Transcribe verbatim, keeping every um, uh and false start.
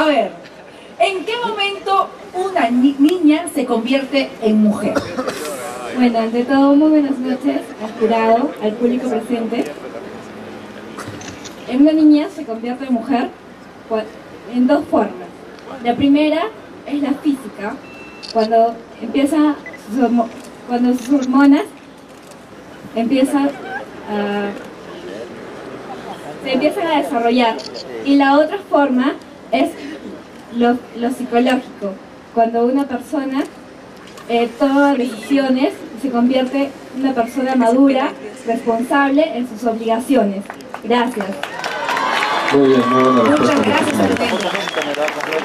A ver, ¿en qué momento una ni niña se convierte en mujer? Bueno, ante todo, muy buenas noches al jurado, al público presente. En una niña se convierte en mujer en dos formas. La primera es la física, cuando empieza sus cuando sus hormonas empiezan a, se empiezan a desarrollar. Y la otra forma es lo, lo psicológico, cuando una persona eh, toma decisiones y se convierte en una persona madura, responsable en sus obligaciones. Gracias. Muy bien, muy buena respuesta. Muchas gracias.